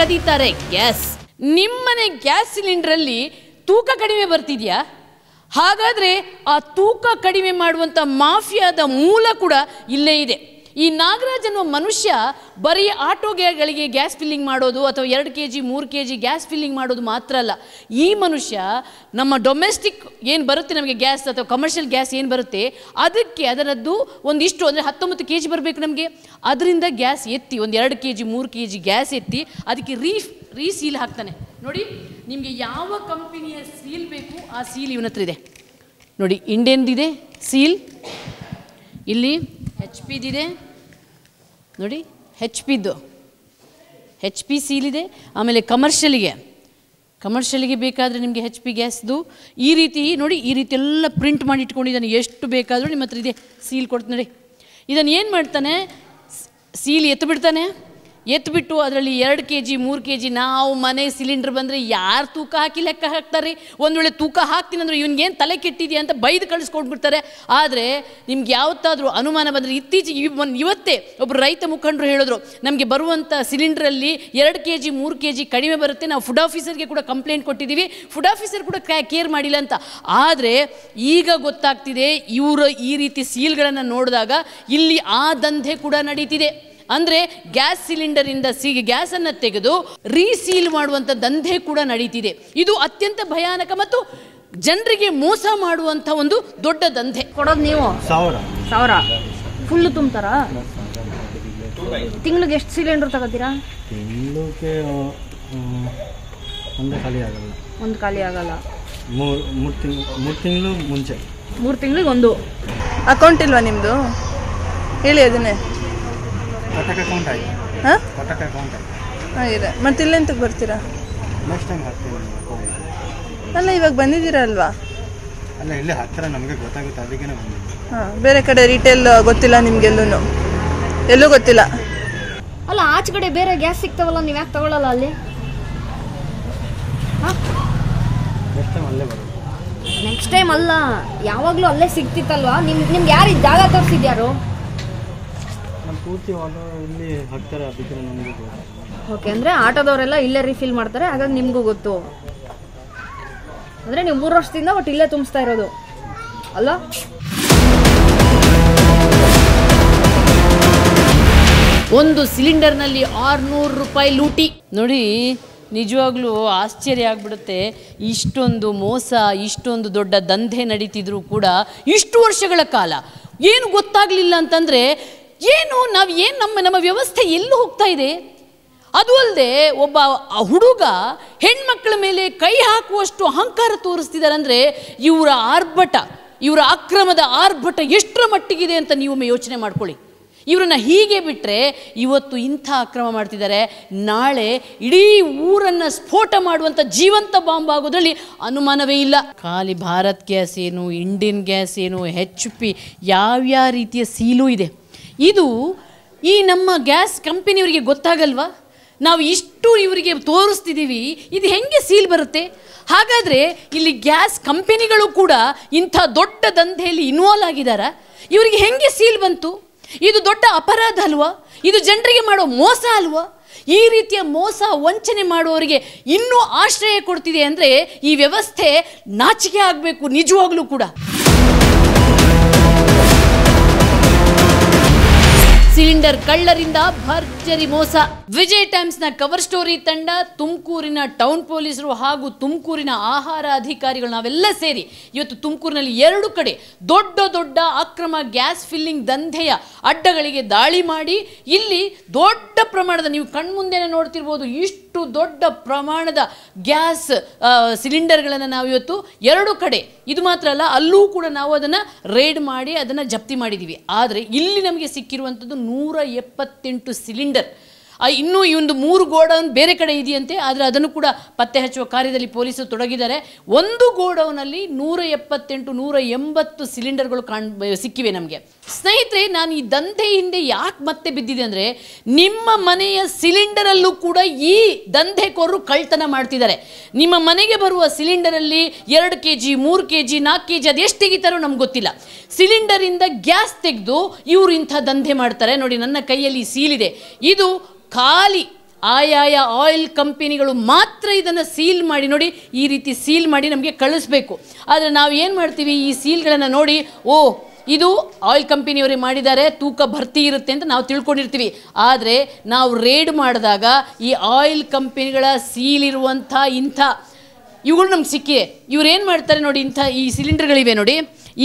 ಕದೀತಾರೆ gas. ನಿಮ್ಮನೆ gas cylinder ಅಲ್ಲಿ ತೂಕ ಕಡಿಮೆ ಬರ್ತಿದ್ಯಾ? ಹಾಗಾದ್ರೆ ಆ ತೂಕ ಕಡಿಮೆ ಮಾಡುವಂತ ಮಾಫಿಯಾದ ಮೂಲ ಕೂಡ ಇಲ್ಲೇ ಇದೆ. ಈ ನಾಗರಾಜ್ ಅನ್ನೋ ಮನುಷ್ಯ ಬರೀ ಆಟೋಗಳಿಗೆ ಗ್ಯಾಸ್ ಫಿಲ್ಲಿಂಗ್ ಮಾಡೋದು ಅಥವಾ 2 kg 3 kg ಗ್ಯಾಸ್ ಫಿಲ್ಲಿಂಗ್ ಮಾಡೋದು ಮಾತ್ರ ಅಲ್ಲ, ಈ ಮನುಷ್ಯ ನಮ್ಮ ಡೊಮೆಸ್ಟಿಕ್ ಏನು ಬರುತ್ತೆ ನಮಗೆ ಗ್ಯಾಸ್ ಅಥವಾ ಕಮರ್ಷಿಯಲ್ ಗ್ಯಾಸ್ ಏನು ಬರುತ್ತೆ ಅದಕ್ಕೆ ಅದರದ್ದು ಒಂದಿಷ್ಟು ಅಂದರೆ 19 kg ಬರಬೇಕು ನಮಗೆ, ಅದರಿಂದ ಗ್ಯಾಸ್ ಎತ್ತಿ ಒಂದು 2 kg 3 kg ಗ್ಯಾಸ್ ಎತ್ತಿ ಅದಕ್ಕೆ ರೀಸೀಲ್ ಹಾಕ್ತಾನೆ. ನೋಡಿ ನಿಮಗೆ ಯಾವ ಕಂಪನಿಯ ಸೀಲ್ ಬೇಕು ಆ ಸೀಲ್ ಇವನ ಹತ್ರ ಇದೆ. ನೋಡಿ ಇಂಡಿಯನ್ದಿದೆ ಸೀಲ್, ಇಲ್ಲಿ ಎಚ್ ಪಿದಿದೆ, ನೋಡಿ ಹೆಚ್ ಪಿದು ಹೆಚ್ ಪಿ ಸೀಲ್ ಇದೆ. ಆಮೇಲೆ ಕಮರ್ಷಿಯಲಿಗೆ ಬೇಕಾದರೆ ನಿಮಗೆ ಹೆಚ್ ಪಿ ಗ್ಯಾಸ್ದು ಈ ರೀತಿ ನೋಡಿ ಈ ರೀತಿ ಎಲ್ಲ ಪ್ರಿಂಟ್ ಮಾಡಿ ಇಟ್ಕೊಂಡಿದ್ದಾನೆ, ಎಷ್ಟು ಬೇಕಾದರೂ ನಿಮ್ಮ ಹತ್ರ ಇದೆ ಸೀಲ್ ಕೊಡ್ತೀನಿ. ನೋಡಿ ಇದನ್ನು ಏನು ಮಾಡ್ತಾನೆ, ಸೀಲ್ ಎತ್ತಿಬಿಡ್ತಾನೆ, ಎತ್ಬಿಟ್ಟು ಅದರಲ್ಲಿ 2 kg 3 kg ನಾವು ಮನೆ ಸಿಲಿಂಡ್ರ್ ಬಂದರೆ ಯಾರು ತೂಕ ಹಾಕಿ ಲೆಕ್ಕ ಹಾಕ್ತಾರೆ, ಒಂದು ವೇಳೆ ತೂಕ ಹಾಕ್ತೀನಿ ಅಂದರೆ ಇವನಿಗೇನು ತಲೆ ಕೆಟ್ಟಿದೆಯಾ ಅಂತ ಬೈದು ಕಳಿಸ್ಕೊಂಡ್ಬಿಡ್ತಾರೆ. ಆದರೆ ನಿಮ್ಗೆ ಯಾವತ್ತಾದರೂ ಅನುಮಾನ ಬಂದರೆ, ಇತ್ತೀಚೆಗೆ ಇವತ್ತೇ ಒಬ್ಬರು ರೈತ ಮುಖಂಡರು ಹೇಳಿದ್ರು, ನಮಗೆ ಬರುವಂಥ ಸಿಲಿಂಡ್ರಲ್ಲಿ 2 kg 3 kg ಕಡಿಮೆ ಬರುತ್ತೆ, ನಾವು ಫುಡ್ ಆಫೀಸರ್ಗೆ ಕೂಡ ಕಂಪ್ಲೇಂಟ್ ಕೊಟ್ಟಿದ್ದೀವಿ, ಫುಡ್ ಆಫೀಸರ್ ಕೂಡ ಕೇರ್ ಮಾಡಿಲ್ಲ ಅಂತ. ಆದರೆ ಈಗ ಗೊತ್ತಾಗ್ತಿದೆ ಇವರು ಈ ರೀತಿ ಸೀಲ್ಗಳನ್ನು ನೋಡಿದಾಗ ಇಲ್ಲಿ ಆ ದಂಧೆ ಕೂಡ ನಡೀತಿದೆ. ಅಂದರೆ ಗ್ಯಾಸ್ ಸಿಲಿಂಡರಿಂದ ಗ್ಯಾಸನ್ನು ತೆಗೆದು ರೀಸೀಲ್ ಮಾಡುವಂಥ ದಂಧೆ ಕೂಡ ನಡೀತಿದೆ. ಇದು ಅತ್ಯಂತ ಭಯಾನಕ ಮತ್ತು ಜನರಿಗೆ ಮೋಸ ಮಾಡುವಂಥ ಒಂದು ದೊಡ್ಡ ದಂಧೆ. ಕೊಡೋದು ನೀವು ಸಾವಿರ ಫುಲ್ಲು ತುಂಬ್ತಾರಾ? ತಿಂಗಳಿಗೆ ಎಷ್ಟು ಸಿಲಿಂಡರ್ ತಗೋತೀರಾ? ತಿಂಗಳಿಗೆ ಒಂದು ಖಾಲಿ ಆಗಲ್ಲ. 3 ತಿಂಗಳು ಮುಂಚೆ 3 ತಿಂಗಳಿಗೆ ಒಂದು. ಅಕೌಂಟ್ ಇಲ್ವಾ ನಿಮ್ಮದು? ಹೇಳಿ ಅದನ್ನೇ. ಹಾಂ, ಮತ್ತೆ ಇಲ್ಲೆಂತ ಬರ್ತೀರಾ? ಅಲ್ಲ ಇವಾಗ ಬಂದಿದ್ದೀರಾ ಅಲ್ವಾ? ಅಲ್ಲ ಇಲ್ಲೇ ಹತ್ತಿರ, ನಮಗೆ ಗೊತ್ತಾಗುತ್ತೆ ಅದಕ್ಕೆ ಬಂದಿದ್ದೀವಿ. ಹಾಂ, ಬೇರೆ ಕಡೆ ರಿಟೇಲ್ ಗೊತ್ತಿಲ್ಲ ನಿಮಗೆಲ್ಲೂ? ಎಲ್ಲೂ ಗೊತ್ತಿಲ್ಲ. ಅಲ್ಲ ಆಚೆ ಕಡೆ ಬೇರೆ ಗ್ಯಾಸ್ ಸಿಗ್ತಾವಲ್ಲ, ನೀವು ಯಾಕೆ ತಗೊಳ್ಳಲ್ಲ ಅಲ್ಲಿ? ನೆಕ್ಸ್ಟ್ ಟೈಮ್ ಅಲ್ಲ, ಯಾವಾಗಲೂ ಅಲ್ಲೇ ಸಿಗ್ತಿತ್ತಲ್ವಾ? ನಿಮ್ಗೆ ಯಾರು ಜಾಗ ತೋರಿಸಿದ್ಯಾರು? ಓಕೆ, ಅಂದ್ರೆ ಆಟೋದವರೆಲ್ಲ ಇಲ್ಲೇ ರೀಫಿಲ್ ಮಾಡ್ತಾರೆ, ಹಾಗಾಗಿ ನಿಮಗೂ ಗೊತ್ತು. ಅಂದ್ರೆ ನೀವು 3 ವರ್ಷದಿಂದ ಒಟ್ಟು ಇಲ್ಲೇ ತುಂಬಿಸ್ತಾ ಇರೋದು ಅಲ್ಲ? ಒಂದು ಸಿಲಿಂಡರ್ನಲ್ಲಿ 600 ರೂಪಾಯಿ ಲೂಟಿ. ನೋಡಿ ನಿಜವಾಗ್ಲೂ ಆಶ್ಚರ್ಯ ಆಗ್ಬಿಡುತ್ತೆ, ಇಷ್ಟೊಂದು ಮೋಸ ಇಷ್ಟೊಂದು ದೊಡ್ಡ ದಂಧೆ ನಡೀತಿದ್ರು ಕೂಡ ಇಷ್ಟು ವರ್ಷಗಳ ಕಾಲ ಏನು ಗೊತ್ತಾಗ್ಲಿಲ್ಲ ಅಂತಂದ್ರೆ ಏನು ನಾವೇನು ನಮ್ಮ ವ್ಯವಸ್ಥೆ ಎಲ್ಲೂ ಹೋಗ್ತಾ ಇದೆ. ಅದು ಅಲ್ಲದೆ ಒಬ್ಬ ಹುಡುಗ ಹೆಣ್ಮಕ್ಳ ಮೇಲೆ ಕೈ ಹಾಕುವಷ್ಟು ಅಹಂಕಾರ ತೋರಿಸ್ತಿದ್ದಾರೆ ಅಂದರೆ ಇವರ ಅಕ್ರಮದ ಆರ್ಭಟ ಎಷ್ಟರ ಮಟ್ಟಿಗಿದೆ ಅಂತ ನೀವೊಮ್ಮೆ ಯೋಚನೆ ಮಾಡ್ಕೊಳ್ಳಿ. ಇವರನ್ನು ಹೀಗೆ ಬಿಟ್ಟರೆ ಇವತ್ತು ಇಂಥ ಅಕ್ರಮ ಮಾಡ್ತಿದ್ದಾರೆ, ನಾಳೆ ಇಡೀ ಊರನ್ನು ಸ್ಫೋಟ ಮಾಡುವಂಥ ಜೀವಂತ ಬಾಂಬ್ ಆಗೋದ್ರಲ್ಲಿ ಅನುಮಾನವೇ ಇಲ್ಲ. ಖಾಲಿ ಭಾರತ್ ಗ್ಯಾಸ್ ಏನು, ಇಂಡಿಯನ್ ಗ್ಯಾಸ್ ಏನು, HP ಯಾವ್ಯಾವ ರೀತಿಯ ಸೀಲೂ ಇದೆ. ಇದು ಈ ನಮ್ಮ ಗ್ಯಾಸ್ ಕಂಪನಿಯವರಿಗೆ ಗೊತ್ತಾಗಲ್ವಾ? ನಾವು ಇಷ್ಟು ಇವರಿಗೆ ತೋರಿಸ್ತಿದ್ದೀವಿ, ಇದು ಹೆಂಗೆ ಸೀಲ್ ಬರುತ್ತೆ? ಹಾಗಾದರೆ ಇಲ್ಲಿ ಗ್ಯಾಸ್ ಕಂಪನಿಗಳು ಕೂಡ ಇಂಥ ದೊಡ್ಡ ದಂಧೆಯಲ್ಲಿ ಇನ್ವಾಲ್ವ್ ಆಗಿದ್ದಾರೆ, ಇವರಿಗೆ ಹೆಂಗೆ ಸೀಲ್ ಬಂತು? ಇದು ದೊಡ್ಡ ಅಪರಾಧ ಅಲ್ವಾ? ಇದು ಜನರಿಗೆ ಮಾಡೋ ಮೋಸ ಅಲ್ವಾ? ಈ ರೀತಿಯ ಮೋಸ ವಂಚನೆ ಮಾಡುವವರಿಗೆ ಇನ್ನೂ ಆಶ್ರಯ ಕೊಡ್ತಿದೆ ಅಂದರೆ ಈ ವ್ಯವಸ್ಥೆ ನಾಚಿಕೆ ಆಗಬೇಕು ನಿಜವಾಗ್ಲೂ ಕೂಡ. ಸಿಲಿಂಡರ್ ಕಳ್ಳರಿಂದ ಭರ್ಜರಿ ಮೋಸ. ವಿಜಯ್ ಟೈಮ್ಸ್ನ ಕವರ್ ಸ್ಟೋರಿ ತಂಡ, ತುಮಕೂರಿನ ಟೌನ್ ಪೊಲೀಸರು ಹಾಗೂ ತುಮಕೂರಿನ ಆಹಾರ ಅಧಿಕಾರಿಗಳು ನಾವೆಲ್ಲ ಸೇರಿ ಇವತ್ತು ತುಮಕೂರಿನಲ್ಲಿ 2 ಕಡೆ ದೊಡ್ಡ ಅಕ್ರಮ ಗ್ಯಾಸ್ ಫಿಲ್ಲಿಂಗ್ ದಂಧೆಯ ಅಡ್ಡಗಳಿಗೆ ದಾಳಿ ಮಾಡಿ ಇಲ್ಲಿ ದೊಡ್ಡ ಪ್ರಮಾಣದ, ನೀವು ಕಣ್ಮುಂದೆನೇ ನೋಡ್ತಿರ್ಬೋದು, ಇಷ್ಟು ದೊಡ್ಡ ಪ್ರಮಾಣದ ಗ್ಯಾಸ್ ಸಿಲಿಂಡರ್ಗಳನ್ನು ನಾವು ಇವತ್ತು 2 ಕಡೆ, ಇದು ಮಾತ್ರ ಅಲ್ಲ ಅಲ್ಲೂ ಕೂಡ ನಾವು ಅದನ್ನು ರೇಡ್ ಮಾಡಿ ಅದನ್ನು ಜಪ್ತಿ ಮಾಡಿದ್ದೀವಿ. ಆದರೆ ಇಲ್ಲಿ ನಮಗೆ ಸಿಕ್ಕಿರುವಂಥದ್ದು 178 ಸಿಲಿಂಡರ್. ಇನ್ನೂ ಈ ಒಂದು 3 ಗೋಡೌನ್ ಬೇರೆ ಕಡೆ ಇದೆಯಂತೆ, ಆದರೆ ಅದನ್ನು ಕೂಡ ಪತ್ತೆ ಹಚ್ಚುವ ಕಾರ್ಯದಲ್ಲಿ ಪೊಲೀಸರು ತೊಡಗಿದ್ದಾರೆ. 1 ಗೋಡೌನಲ್ಲಿ 178-180 ಸಿಲಿಂಡರ್ಗಳು ಸಿಕ್ಕಿವೆ ನಮಗೆ. ಸ್ನೇಹಿತರೆ, ನಾನು ಈ ದಂಧೆ ಹಿಂದೆ ಯಾಕೆ ಮತ್ತೆ ಬಿದ್ದಿದೆ ಅಂದರೆ, ನಿಮ್ಮ ಮನೆಯ ಸಿಲಿಂಡರಲ್ಲೂ ಕೂಡ ಈ ದಂಧೆಕೋರರು ಕಳ್ತನ ಮಾಡ್ತಿದ್ದಾರೆ. ನಿಮ್ಮ ಮನೆಗೆ ಬರುವ ಸಿಲಿಂಡರಲ್ಲಿ 2 kg 3 kg 4 kg ಅದು ಎಷ್ಟು ತೆಗಿತಾರೋ ನಮ್ಗೆ ಗೊತ್ತಿಲ್ಲ, ಸಿಲಿಂಡರಿಂದ ಗ್ಯಾಸ್ ತೆಗೆದು ಇವರು ಇಂಥ ದಂಧೆ ಮಾಡ್ತಾರೆ. ನೋಡಿ ನನ್ನ ಕೈಯಲ್ಲಿ ಸೀಲ್ ಇದೆ, ಇದು ಖಾಲಿ ಆಯಾಯ ಆಯಿಲ್ ಕಂಪನಿಗಳು ಮಾತ್ರ ಇದನ್ನ ಸೀಲ್ ಮಾಡಿ ನೋಡಿ ಈ ರೀತಿ ಸೀಲ್ ಮಾಡಿ ನಮಗೆ ಕಳಿಸಬೇಕು. ಆದರೆ ನಾವು ಏನು ಮಾಡ್ತೀವಿ ಈ ಸೀಲ್ಗಳನ್ನು ನೋಡಿ ಓ ಇದು ಆಯಿಲ್ ಕಂಪನಿಯವರೇ ಮಾಡಿದ್ದಾರೆ ತೂಕ ಭರ್ತಿ ಇರುತ್ತೆ ಅಂತ ನಾವು ತಿಳ್ಕೊಂಡಿರ್ತೀವಿ. ಆದರೆ ನಾವು ರೇಡ್ ಮಾಡಿದಾಗ ಈ ಆಯಿಲ್ ಕಂಪನಿಗಳ ಸೀಲ್ ಇರುವಂತ ಇಂಥ ಇವುಗಳು ನಮಗೆ ಸಿಕ್ಕಿದೆ. ಇವರು ಏನು ಮಾಡ್ತಾರೆ ನೋಡಿ ಇಂಥ ಈ ಸಿಲಿಂಡರ್ಗಳಿವೆ ನೋಡಿ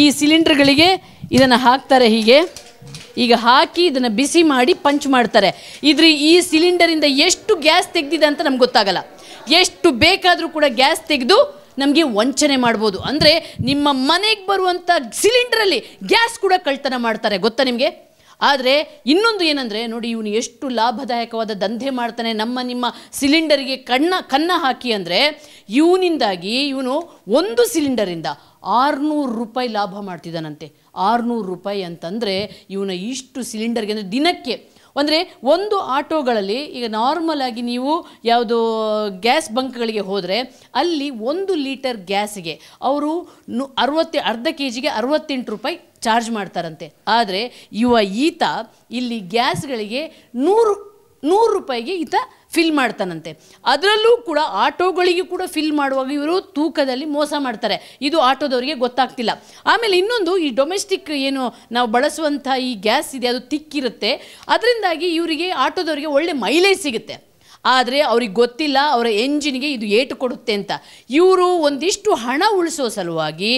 ಈ ಸಿಲಿಂಡರ್ಗಳಿಗೆ ಇದನ್ನು ಹಾಕ್ತಾರೆ ಹೀಗೆ ಈಗ ಹಾಕಿ ಇದನ್ನು ಬಿಸಿ ಮಾಡಿ ಪಂಚ್ ಮಾಡ್ತಾರೆ. ಇದ್ರ ಈ ಸಿಲಿಂಡರಿಂದ ಎಷ್ಟು ಗ್ಯಾಸ್ ತೆಗೆದಿದೆ ಅಂತ ನಮ್ಗೆ ಗೊತ್ತಾಗಲ್ಲ. ಎಷ್ಟು ಬೇಕಾದರೂ ಕೂಡ ಗ್ಯಾಸ್ ತೆಗೆದು ನಮಗೆ ವಂಚನೆ ಮಾಡ್ಬೋದು. ಅಂದರೆ ನಿಮ್ಮ ಮನೆಗೆ ಬರುವಂಥ ಸಿಲಿಂಡರಲ್ಲಿ ಗ್ಯಾಸ್ ಕೂಡ ಕಳ್ತನ ಮಾಡ್ತಾರೆ ಗೊತ್ತಾ ನಿಮಗೆ. ಆದರೆ ಇನ್ನೊಂದು ಏನಂದರೆ ನೋಡಿ ಇವನು ಎಷ್ಟು ಲಾಭದಾಯಕವಾದ ದಂಧೆ ಮಾಡ್ತಾನೆ ನಮ್ಮ ನಿಮ್ಮ ಸಿಲಿಂಡರಿಗೆ ಕನ್ನ ಹಾಕಿ ಅಂದರೆ ಇವನಿಂದಾಗಿ ಇವನು ಒಂದು ಸಿಲಿಂಡರಿಂದ 600 ರೂಪಾಯಿ ಲಾಭ ಮಾಡ್ತಿದ್ದಾನಂತೆ. 600 ರೂಪಾಯಿ ಅಂತಂದರೆ ಇವನ ಇಷ್ಟು ಸಿಲಿಂಡರ್ಗೆ ಅಂದರೆ ದಿನಕ್ಕೆ ಅಂದರೆ ಒಂದು ಆಟೋಗಳಲ್ಲಿ ಈಗ ನಾರ್ಮಲ್ ಆಗಿ ನೀವು ಯಾವುದು ಗ್ಯಾಸ್ ಬಂಕ್ಗಳಿಗೆ ಹೋದರೆ ಅಲ್ಲಿ 1 ಲೀಟರ್ ಗ್ಯಾಸಿಗೆ ಅವರು 60 ಅರ್ಧ ಕೆ ಜಿಗೆ 68 ರೂಪಾಯಿ ಚಾರ್ಜ್ ಮಾಡ್ತಾರಂತೆ. ಆದರೆ ಈತ ಇಲ್ಲಿ ಗ್ಯಾಸ್ಗಳಿಗೆ 100 ರೂಪಾಯಿಗೆ ಈತ ಫಿಲ್ ಮಾಡ್ತಾನಂತೆ. ಅದರಲ್ಲೂ ಕೂಡ ಆಟೋಗಳಿಗೂ ಕೂಡ ಫಿಲ್ ಮಾಡುವಾಗ ಇವರು ತೂಕದಲ್ಲಿ ಮೋಸ ಮಾಡ್ತಾರೆ. ಇದು ಆಟೋದವರಿಗೆ ಗೊತ್ತಾಗ್ತಿಲ್ಲ. ಆಮೇಲೆ ಇನ್ನೊಂದು ಈ ಡೊಮೆಸ್ಟಿಕ್ ಏನು ನಾವು ಬಳಸುವಂಥ ಈ ಗ್ಯಾಸ್ ಇದೆ ಅದು ತಿಕ್ಕಿರುತ್ತೆ. ಅದರಿಂದಾಗಿ ಇವರಿಗೆ ಆಟೋದವರಿಗೆ ಒಳ್ಳೆ ಮೈಲೇಜ್ ಸಿಗುತ್ತೆ. ಆದರೆ ಅವ್ರಿಗೆ ಗೊತ್ತಿಲ್ಲ ಅವರ ಎಂಜಿನ್ಗೆ ಇದು ಏಟು ಕೊಡುತ್ತೆ ಅಂತ. ಇವರು ಒಂದಿಷ್ಟು ಹಣ ಉಳಿಸೋ ಸಲುವಾಗಿ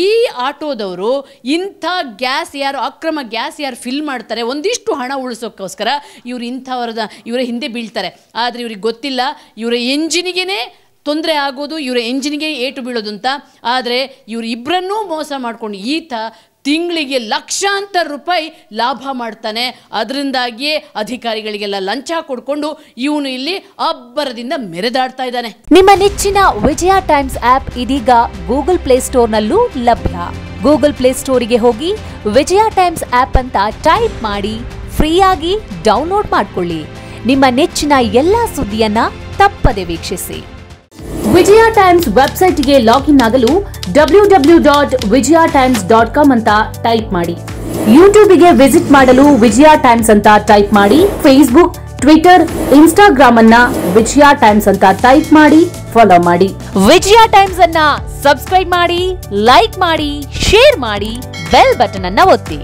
ಈ ಆಟೋದವರು ಇಂಥ ಗ್ಯಾಸ್ ಯಾರು ಅಕ್ರಮ ಗ್ಯಾಸ್ ಯಾರು ಫಿಲ್ ಮಾಡ್ತಾರೆ ಒಂದಿಷ್ಟು ಹಣ ಉಳಿಸೋಕ್ಕೋಸ್ಕರ ಇವರು ಇಂಥವರದ ಇವರ ಹಿಂದೆ ಬೀಳ್ತಾರೆ. ಆದರೆ ಇವ್ರಿಗೆ ಗೊತ್ತಿಲ್ಲ ಇವರ ಎಂಜಿನಿಗೇ ತೊಂದರೆ ಆಗೋದು ಇವರ ಎಂಜಿನ್ಗೆ ಏಟು ಬೀಳೋದು ಅಂತ. ಆದರೆ ಇವರು ಇಬ್ಬರನ್ನೂ ಮೋಸ ಮಾಡಿಕೊಂಡು ಈತ ತಿಂಗಳಿಗೆ ಲಕ್ಷಾಂತರ ರೂಪಾಯಿ ಲಾಭ ಮಾಡ್ತಾನೆ. ಅದರಿಂದಾಗಿಯೇ ಅಧಿಕಾರಿಗಳಿಗೆಲ್ಲ ಲಂಚ ಕೊಡ್ಕೊಂಡು ಇವನು ಇಲ್ಲಿ ಅಬ್ಬರದಿಂದ ಮೆರೆದಾಡ್ತಾ ಇದ್ದಾನೆ. ನಿಮ್ಮ ನೆಚ್ಚಿನ ವಿಜಯ ಟೈಮ್ಸ್ ಆಪ್ ಇದೀಗ ಗೂಗಲ್ ಪ್ಲೇಸ್ಟೋರ್ನಲ್ಲೂ ಲಭ್ಯ. ಗೂಗಲ್ ಪ್ಲೇಸ್ಟೋರಿಗೆ ಹೋಗಿ ವಿಜಯ ಟೈಮ್ಸ್ ಆಪ್ ಅಂತ ಟೈಪ್ ಮಾಡಿ ಫ್ರೀಯಾಗಿ ಡೌನ್ಲೋಡ್ ಮಾಡಿಕೊಳ್ಳಿ. ನಿಮ್ಮ ನೆಚ್ಚಿನ ಎಲ್ಲ ಸುದ್ದಿಯನ್ನ ತಪ್ಪದೆ ವೀಕ್ಷಿಸಿ. ವಿಜಯ ಟೈಮ್ಸ್ ವೆಬ್ಸೈಟ್ಗೆ ಲಾಗಿನ್ ಆಗಲು www.vijayatimes.com ಅಂತ ಟೈಪ್ ಮಾಡಿ. ಯೂಟ್ಯೂಬ್ಗೆ ವಿಸಿಟ್ ಮಾಡಲು ವಿಜಯ ಟೈಮ್ಸ್ ಅಂತ ಟೈಪ್ ಮಾಡಿ. ಫೇಸ್ಬುಕ್, ಟ್ವಿಟರ್, ಇನ್ಸ್ಟಾಗ್ರಾಮ್ ಅನ್ನ ವಿಜಯ ಟೈಮ್ಸ್ ಅಂತ ಟೈಪ್ ಮಾಡಿ ಫಾಲೋ ಮಾಡಿ. ವಿಜಯ ಟೈಮ್ಸ್ ಅನ್ನ ಸಬ್ಸ್ಕ್ರೈಬ್ ಮಾಡಿ, ಲೈಕ್ ಮಾಡಿ, ಶೇರ್ ಮಾಡಿ, ಬೆಲ್ ಬಟನ್ ಅನ್ನ ಒತ್ತಿ.